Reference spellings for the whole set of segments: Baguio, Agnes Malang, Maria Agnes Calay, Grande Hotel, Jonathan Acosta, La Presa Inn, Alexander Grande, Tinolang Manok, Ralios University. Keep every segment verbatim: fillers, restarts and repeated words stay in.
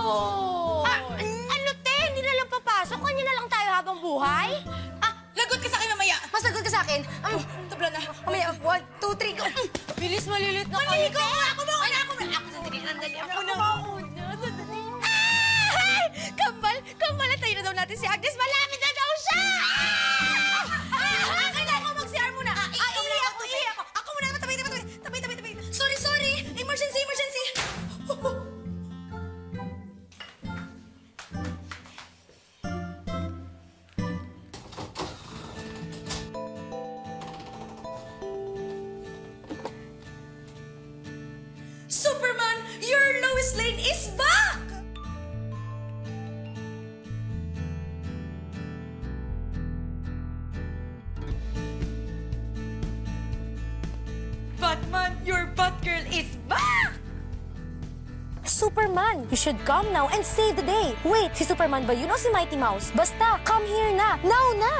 Oh! Ah, ano, te? Hindi na lang papasok. Kanya na lang tayo habang buhay? Ah, lagot ka sa akin mamaya. Mas lagot ka sa akin. Um, Tabla na. Mamaya, one, two, three, go. Bilis, malilit na kayo. Malilit ko! Ako ba? Ay, ako ba? Ako, sandali, sandali. Ako na. Ako na, sandali. Ah! Kambal, kambal na tayo na daw natin si Agnes. Malapit na daw siya! Superman, you should come now and save the day. Wait, si Superman ba yun o si Mighty Mouse? Basta, come here na. Now na!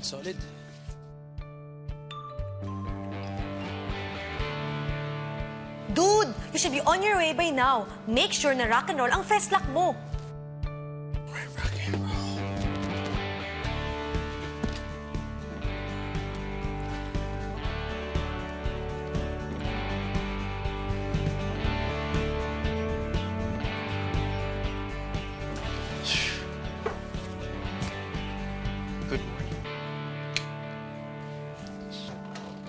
Solid, solid. Dude, you should be on your way by now. Make sure na rock and roll ang fest lock mo. Rock and roll.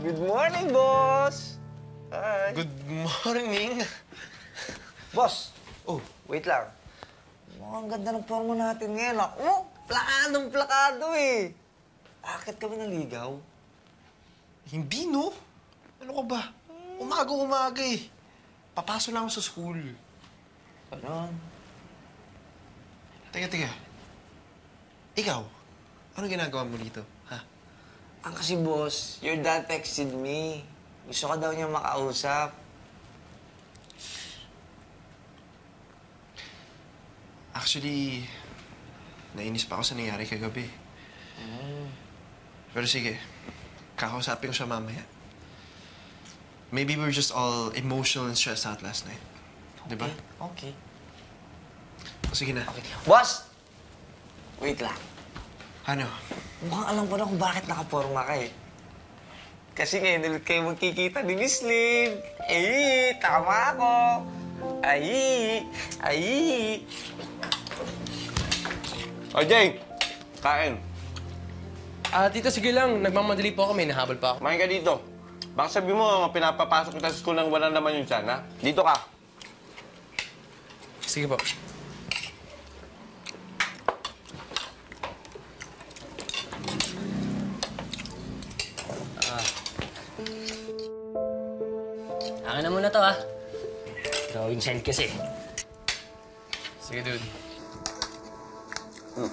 Good morning, boss! Hi. Good morning! Boss! Oh, wait lang. Mukhang ganda ng forma natin ngayon. Oh, plakadong plakado eh! Bakit kami naligaw? Hindi, no? Ano ka ba? Umaga-umaga eh. Papasok lang sa school. Ano? Teka, teka. Ikaw, ano ginagawa mo dito, ha? Ang kasi, boss, your dad texted me. Gusto ka daw niya makausap. Actually, nainis pa ako sa nangyari kagabi. Mm. Pero sige, kakausapin ko siya mamaya. Maybe we were just all emotional and stressed out last night. Okay. Diba? Okay. Sige na. Okay. Boss! Wait lang. Ano? Mukhang alam ko na kung bakit nakaporma ka eh. Kasi ngayon ulit kayo magkikita ni Miss Lynn. Ay, tama ako. Ay, ay. O, Jay, kain. Ah, tito, sige lang. Nagmamadali po ako. May nahabol pa ako. Mahin ka dito. Baka sabi mo, pinapapasok kita sa school nang wala naman yung tiyan, ha? Dito ka. Sige po. Akin na muna to, ah. Drawing send kasi. Sige, dude. Hmm.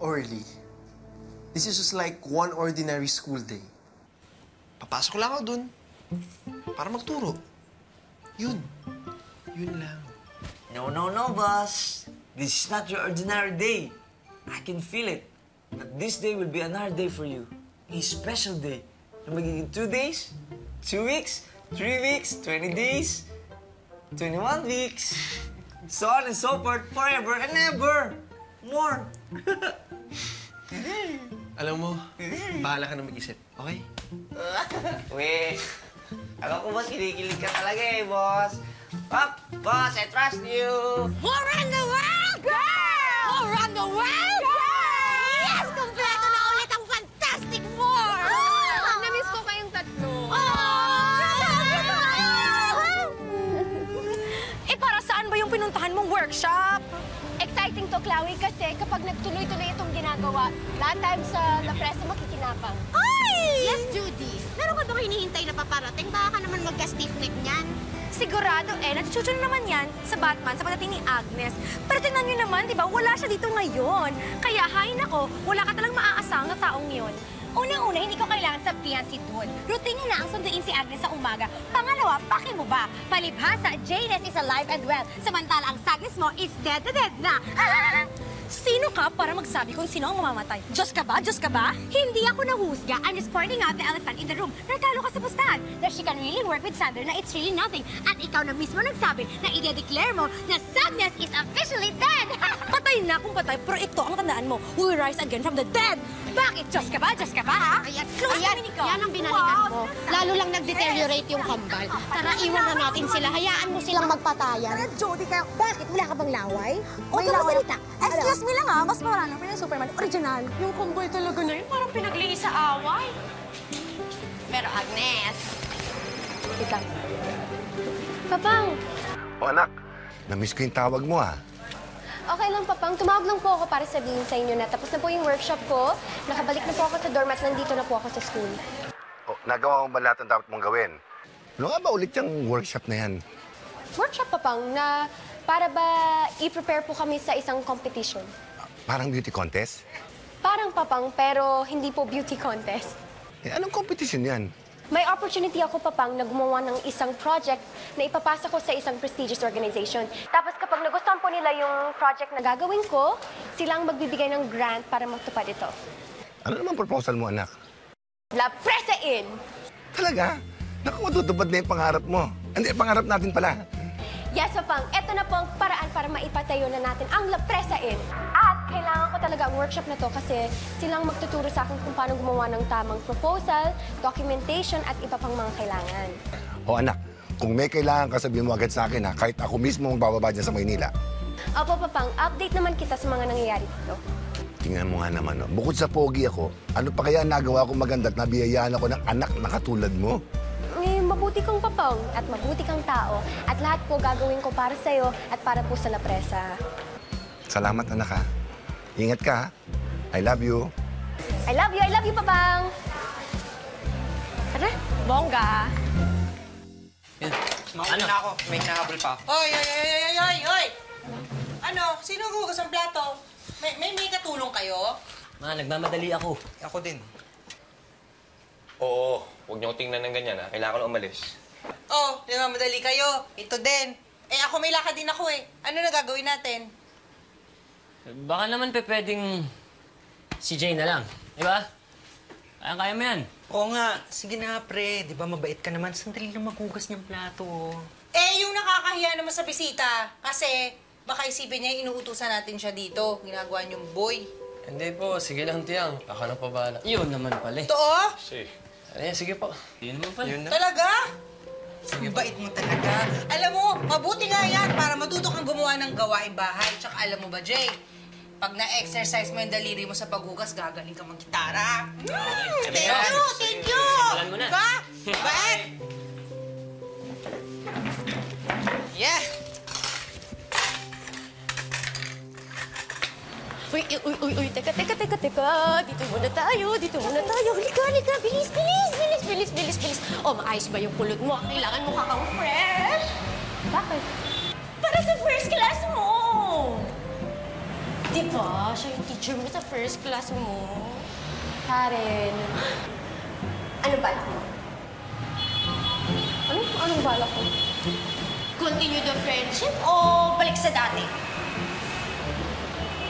Orly, this is just like one ordinary school day. Papasok lang ako dun para magturo. Yun. Yun lang. No, no, no, boss. This is not your ordinary day. I can feel it. that this day will be another day for you. A special day. Na magiging two days, two weeks, three weeks, twenty days, twenty-one weeks, so on and so forth, forever and ever. More. Alam mo, bahala ka na mag-isip, okay? Weh, alam ko boss, kinikilig ka talaga eh, boss. Pop, boss, I trust you. All around the world, girl! All around the world, girl! Yes, kompleto na ulit ang Fantastic Four! Oh, na-miss ko kayong tatlo. Eh, para saan ba yung pinuntahan mong workshop? Exciting to, Chloe, kasi kapag nagtuloy-tuloy itong ginagawa, lahat time sa La Presa makikinapang. Ay! Yes, Judy. Meron ka ba hinihintay na paparating? Baka ka naman magka-stiff neck niyan. Sigurado eh, natututo na naman yan sa Batman sa pagdating ni Agnes. Pero tingnan nyo naman, di ba, wala siya dito ngayon. Kaya, hay nako, wala ka talang maaasahan na taong yon. Unang-una, hindi ko kailangan sabihan si Dun. Routine na ang sunduin si Agnes sa umaga. Pangalawa, paki mo ba? Palibhasa, Janice is alive and well. Samantala, ang Sagnes mo is dead na dead na. Ah! Sino ka para magsabi kung sino ang mamamatay? Diyos ka ba? Diyos ka ba? Hindi ako nahusga. I'm just pointing out the elephant in the room. Natalo ka sa pustahan. That she can really work with Sander na it's really nothing. At ikaw na mismo nagsabi na i-declare mo na Sagnes is officially dead. Patay na kung patay, pero ito ang tandaan mo. We will rise again from the dead. Bakit? Diyos ka ba? Diyos ka ba, ha? Ayan, ayan, yan ang binalikan mo. Lalo lang nag-deteriorate yung kambal. Tara, iwan na natin sila. Hayaan mo silang magpatayan. Tara, Jody, kayo. Bakit? Wala ka bang laway? O, tumasalita. Excuse Mas nila nga, mas marano pa yung Superman. Original. Yung kumbay talaga na yun, parang pinagliis sa away. Pero Agnes... Ikaw. Papang! O anak, namiss ko yung tawag mo ah. Okay lang, Papang. Tumawag lang po ako para sabihin sa inyo na tapos na po yung workshop ko. Nakabalik na po ako sa dorm at nandito na po ako sa school. O, nagawa mo ba lahat ang dapat mong gawin? Ano nga ba ulit yung workshop na yan? Workshop, Papang, na... Para ba i-prepare po kami sa isang competition? Uh, parang beauty contest? Parang Papang, pero hindi po beauty contest. Eh, anong competition yan? May opportunity ako, Papang, na gumawa ng isang project na ipapasa ko sa isang prestigious organization. Tapos kapag nagustuhan po nila yung project na gagawin ko, silang magbibigay ng grant para magtupad ito. Ano naman proposal mo, anak? La Presa in! Talaga? Naku, matutupad na yung pangarap mo. Hindi, pangarap natin pala. Yes, Papang. Ito na po ang paraan para maipatayo na natin ang La Presa in. At kailangan ko talaga ang workshop na to kasi silang magtuturo sa akin kung paano gumawa ng tamang proposal, documentation, at iba pang mga kailangan. O anak, kung may kailangan ka, sabihin mo agad sa akin ha, kahit ako mismo ang bababa dyan sa Maynila. Opo, Papang. Update naman kita sa mga nangyayari dito. Tingnan mo nga naman, no? Bukod sa pogi ako, ano pa kaya nagawa ko maganda at nabiyayaan ako ng anak na katulad mo? Mabuti kang Papang at mabuti kang tao at lahat po gagawin ko para sa'yo at para po sa La Presa. Salamat, anak ha. Ingat ka. I love you. I love you, I love you, Papang. Tara, bongga. Yeah. Ano na ako? May nakabul pa. Oy, oy, oy, oy, oy, oy! Ano? Sino gugas ang plato? May, may, may katulong kayo? Ma, nagmamadali ako. Ako din. Oo, huwag niyo tingnan ng ganyan, ha? Kailangan ko umalis. Oh, di ba madali kayo? Ito din. Eh, ako may lakad din ako, eh. Ano na gagawin natin? Baka naman pe pwedeng si Jay na lang, di ba? Kaya-kaya mo yan. Oo nga. Sige na, pre. Di ba mabait ka naman? Sandali lang maghugas niyang plato, oh. Eh, yung nakakahiya naman sa bisita. Kasi baka isipin niya inuutusan natin siya dito. Ginagawa niyong boy. Hindi po. Sige lang, tiyang. Baka na pabala. Iyon naman pala. Totoo? Sige. Ay, sige po. Yun mo pa. Talaga? Sige, bait mo talaga. Alam mo, mabuti nga yan para matuto kang gumawa ng gawaing bahay. Tsaka alam mo ba, Jay? Pag na-exercise mo yung daliri mo sa paghugas, gagaling ka mag-gitara. Thank you! Thank you! Simulan mo na. Diba? Bait! Yeah! Uy, uy, uy, uy, teka, teka, teka, teka. Dito muna tayo, dito muna tayo. Halika, halika, bilis, bilis, bilis, bilis, bilis, bilis. O, maayos ba yung kulot mo? Kailangan mukha kang fresh. Bakit? Para sa first class mo! Di ba? Siya yung teacher mo sa first class mo. Karen. Ano balak mo? Ano? Anong balak mo? Continue the friendship o balik sa dati?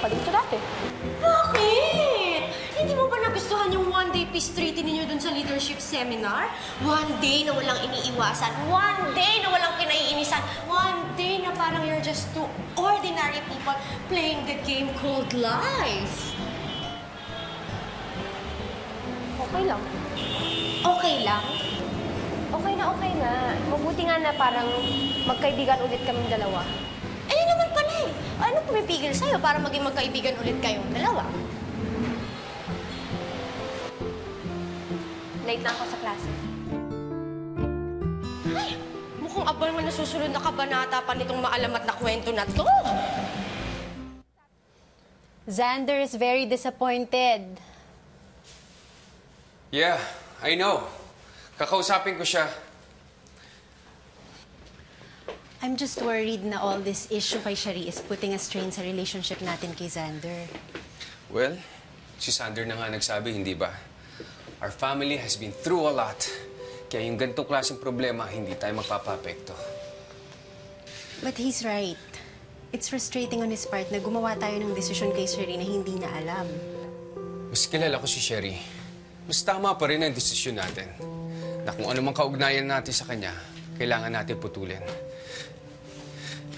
Paling ko dati. Bakit? nagustuhan yung one-day peace treaty ninyo dun sa leadership seminar? One day na walang iniiwasan. One day na walang kinaiinisan. One day na parang you're just two ordinary people playing the game called life. Okay lang. Okay lang? Okay na, okay na. Mabuti nga na parang magkaibigan ulit kaming dalawa. Eh, naman pala eh. Ano pumipigil sa'yo para maging magkaibigan ulit kayong dalawa? Late na ako sa klase. Ay! Mukhang abal mo na susunod na kabanata pa nitong maalamat na kwento na to. Xander is very disappointed. Yeah, I know. Kakausapin ko siya. I'm just worried na all this issue kay Shari is putting a strain sa relationship natin kay Xander. Well, si Xander na nga nagsabi, hindi ba? Our family has been through a lot. Kaya yung ganitong klaseng problema, hindi tayo magpapapekto. But he's right. It's frustrating on his part na gumawa tayo ng desisyon kay Sheri na hindi na alam. Mas kilala ko si Sheri. Mas tama pa rin ang desisyon natin. Na kung anumang kaugnayan natin sa kanya, kailangan natin putulin.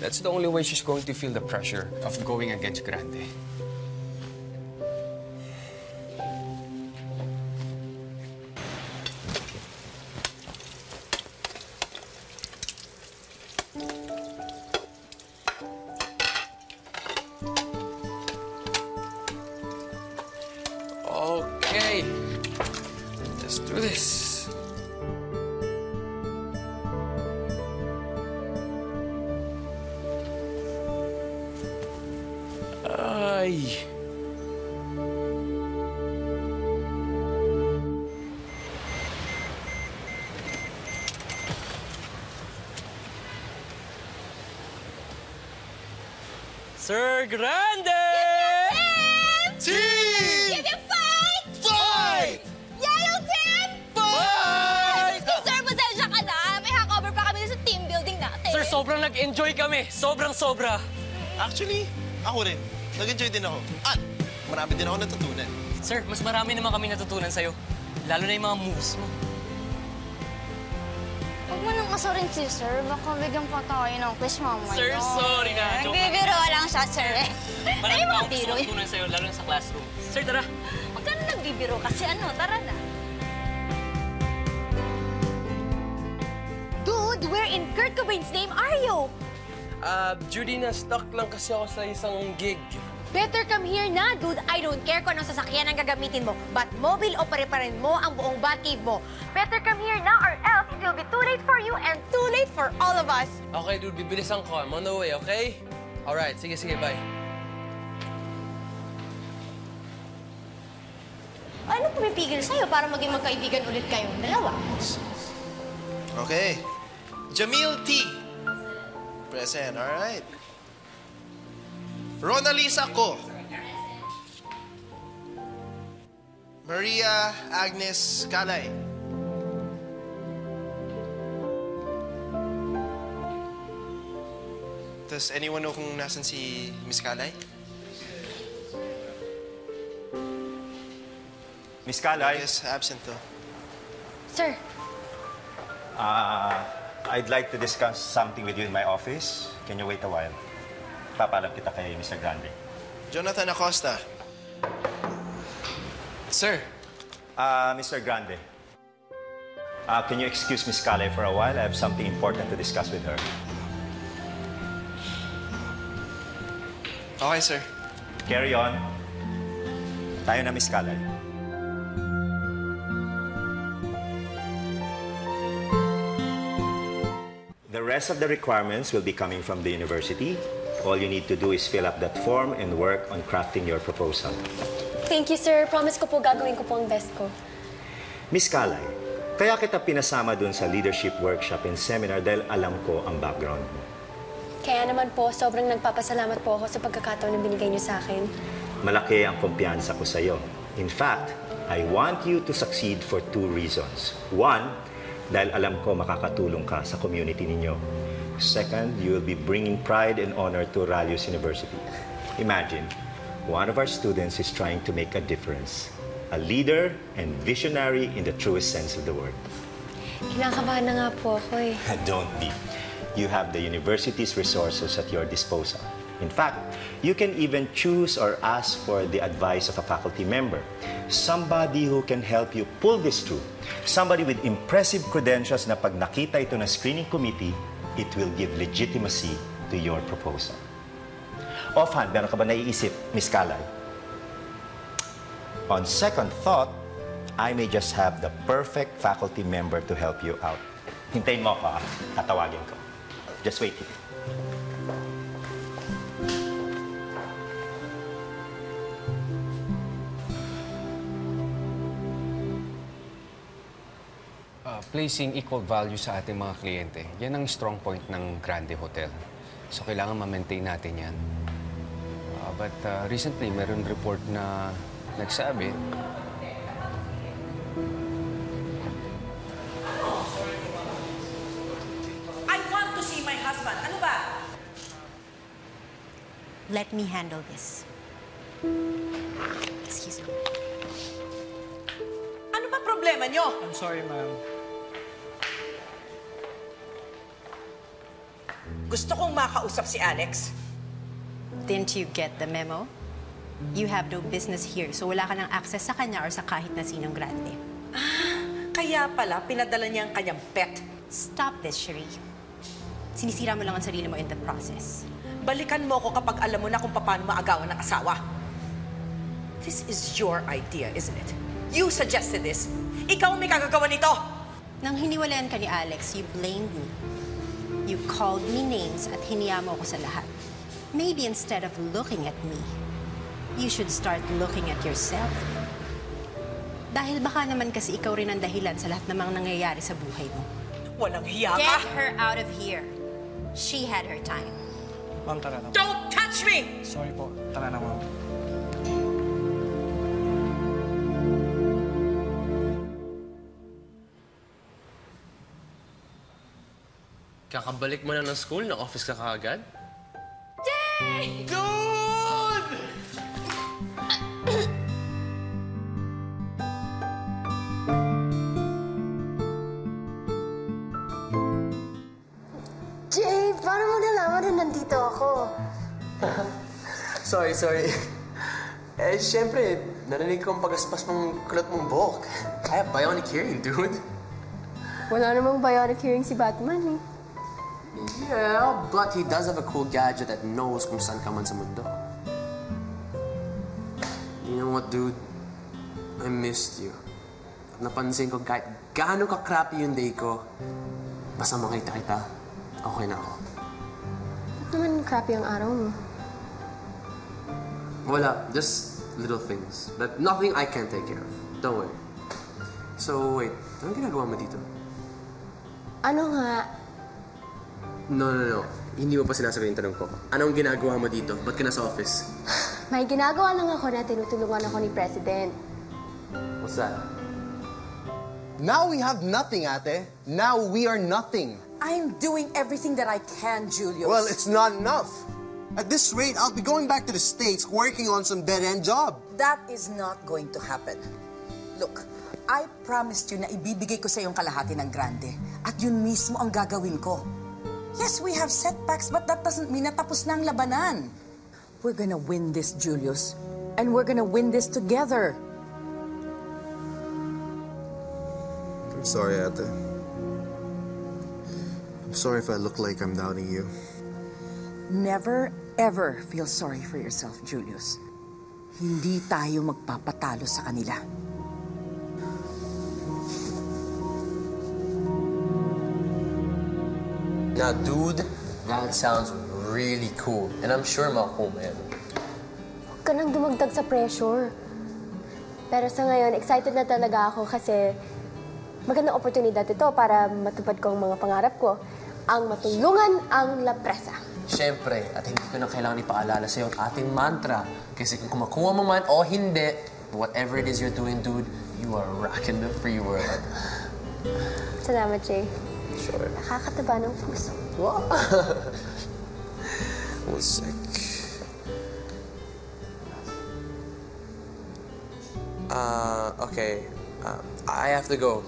That's the only way she's going to feel the pressure of going against Grande. Okay, let's do this. Ay. Sir Grande! Sobrang nag-enjoy kami. Sobrang-sobra. Actually, ako rin. Nag-enjoy din ako. At marami din ako natutunan. Sir, mas marami naman kami natutunan sa'yo. Lalo na yung mga moves mo. Huwag mo nang masorin si Sir. Baka bigyan pa tayo ng quiz mamaya. Sir, sorry na. Nagbibiro lang siya, Sir. Marami pa akong gusto natutunan sa'yo, lalo na sa classroom. Sir, tara. Huwag ka na nagbibiro kasi ano, tara na. Where in Kurt Cobain's name are you? Uh, Judy, na-stuck lang kasi ako sa isang gig. Better come here na, dude. I don't care kung anong sasakyan ang gagamitin mo. Batmobile o pare-paren mo ang buong Batcave mo. Better come here na or else it will be too late for you and too late for all of us. Okay, dude. Bibilisan ko. I'm on the way, okay? Alright. Sige, sige. Bye. Ano pumipigil sa'yo para maging magkaibigan ulit kayong dalawa? Okay. Jamil T. Present, all right. Ronalisa Ko. Maria Agnes Calay. Does anyone know kung nasan si Miss Calay? Miss Calay? Yes, absent to. Sir. Ah... Uh... I'd like to discuss something with you in my office. Can you wait a while? Papalap kita kay Mister Grande. Jonathan Acosta. Sir. Uh, Mister Grande. Uh, can you excuse Miss Calay for a while? I have something important to discuss with her. Okay, sir. Carry on. Tayo na, Miss Calay. The rest of the requirements will be coming from the university. All you need to do is fill up that form and work on crafting your proposal. Thank you, sir. Promise ko po gagawin ko po ang best ko. Miss Calay, kaya kita pinasama dun sa leadership workshop and seminar dahil alam ko ang background mo. Kaya naman po, sobrang nagpapasalamat po ako sa pagkakataon na binigay niyo sa akin. Malaki ang kumpiyansa ko sa iyo. In fact, I want you to succeed for two reasons. One, dahil alam ko makakatulong ka sa community ninyo. Second, you will be bringing pride and honor to Ralios University. Imagine, one of our students is trying to make a difference. a leader and visionary in the truest sense of the word. Kinakabahan na nga po ako eh. Don't be. You have the university's resources at your disposal. In fact, you can even choose or ask for the advice of a faculty member, somebody who can help you pull this through, somebody with impressive credentials na pag nakita ito ng screening committee, it will give legitimacy to your proposal. Offhand, meron ka ba naiisip, Miss Kalay? On second thought, I may just have the perfect faculty member to help you out. Hintayin mo ako, tatawagin ko. Just wait here. Placing equal value sa ating mga kliyente, yan ang strong point ng Grande Hotel. So, kailangan ma-maintain natin yan. Uh, but uh, recently, meron report na nagsabi... I want to see my husband. Ano ba? Let me handle this. Excuse me. Ano ba problema nyo? I'm sorry, ma'am. Gusto kong makausap si Alex. Didn't you get the memo? You have no business here, so wala ka ng access sa kanya or sa kahit na sinong Grande. Ah, kaya pala pinadala niya ang kanyang pet. Stop this, Cherie. Sinisira mo lang ang sarili mo in the process. Balikan mo ko kapag alam mo na kung paano maagawan ng asawa. This is your idea, isn't it? You suggested this. Ikaw ang may kagagawa nito. Nang hiniwalayan ka ni Alex, you blamed me. You called me names at hiniyam mo ko sa lahat. Maybe instead of looking at me, you should start looking at yourself. Dahil baka naman kasi ikaw rin ang dahilan sa lahat namang nangyayari sa buhay mo. Walang hiya ka! Get her out of here. She had her time. Ma'am, tara na. Don't touch me! Sorry po. Tara na, ma'am. Kakabalik mo na ng school, na-office ka kaagad? Yay! Dude! Jay, paano mo nalaman na nandito ako? sorry, sorry. Eh, siyempre, narinig ko ang pagaspas mong kulot mong buhok. I have bionic hearing, dude. Wala namang bionic hearing si Batman, eh. Yeah, but he does have a cool gadget that knows kung saan ka man sa mundo. You know what, dude? I missed you. At napansin ko kahit gaano ka-crappy yung day ko, basta makita kita, okay na ako. Ba't naman crappy ang araw mo? Wala, just little things. But nothing I can't take care of. Don't worry. So, wait. Anong ginagawa mo dito? Ano nga? No, no, no. Hindi mo pa sinasabi yung tanong ko. Anong ginagawa mo dito? Ba't ka nasa office? May ginagawa lang ako na tinutulungan ako ni President. What's that? Now we have nothing, ate. Now we are nothing. I'm doing everything that I can, Julius. Well, it's not enough. At this rate, I'll be going back to the States working on some dead-end job. That is not going to happen. Look, I promised you na ibibigay ko sa yung kalahati ng Grande. At yun mismo ang gagawin ko. Yes, we have setbacks, but that doesn't mean natapos na ang labanan. We're gonna win this, Julius. And we're gonna win this together. I'm sorry, ate. I'm sorry if I look like I'm doubting you. Never, ever feel sorry for yourself, Julius. Hindi tayo magpapatalo sa kanila. Now, dude, that sounds really cool. And I'm sure makukumayan. Huwag ka nang dumagdag sa pressure. Pero sa ngayon, excited na talaga ako kasi magandang oportunidad ito para matupad ko ang mga pangarap ko. Ang matulungan ang Lapresa. Siyempre, at hindi ko na kailangan ipaalala sa'yo ang ating mantra. Kasi kung kumakuha mo man o hindi, whatever it is you're doing, dude, you are rocking the free world. Salamat, Jay. Sure. Nakakataba ng puso. Wow! One sec. Uh, okay. Uh, I have to go.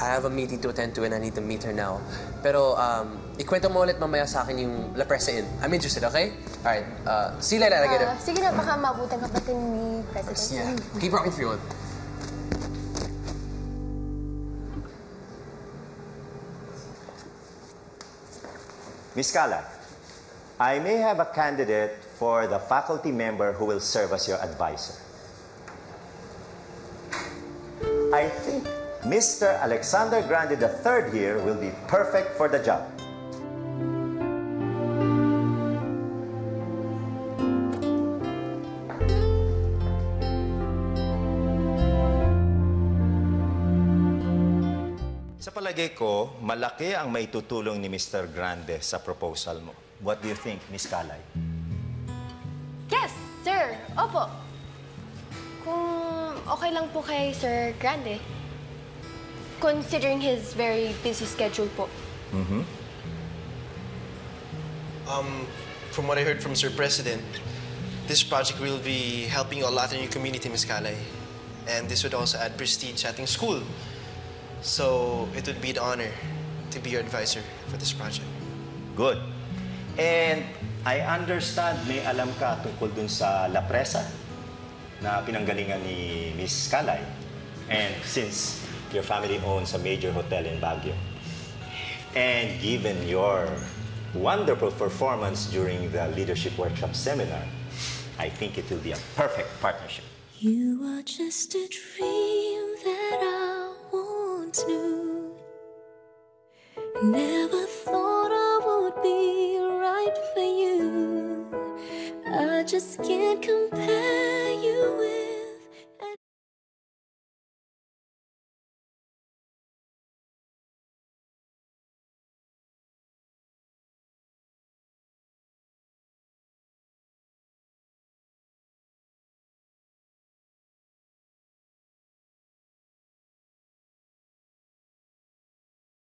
I have a meeting to attend to and I need to meet her now. Pero, um, ikwento mo ulit mamaya sa akin yung La Presa Inn. I'm interested, okay? Alright, uh, see you later, alligator. Uh, sige na, baka mabutan ka ba ito ni President? Yeah. Keep rocking for you. Miss Cala, I may have a candidate for the faculty member who will serve as your advisor. I think Mister Alexander Grande the third year will be perfect for the job. Sa palagay ko, malaki ang maitutulong ni Mister Grande sa proposal mo. What do you think, Miss Calay? Yes, sir. Opo. Kung okay lang po kay Sir Grande. Considering his very busy schedule po. Mm-hmm. Um, from what I heard from Sir President, this project will be helping a lot in your community, Miz Calay. And this would also add prestige at your school. So it would be an honor to be your advisor for this project. Good. And I understand may alam ka tungkol dun sa La Presa na pinanggalingan ni Miz Calay. And since your family owns a major hotel in Baguio. And given your wonderful performance during the leadership workshop seminar, I think it will be a perfect partnership. You are just a dream that I once knew. Never thought I would be right for you. I just can't compare.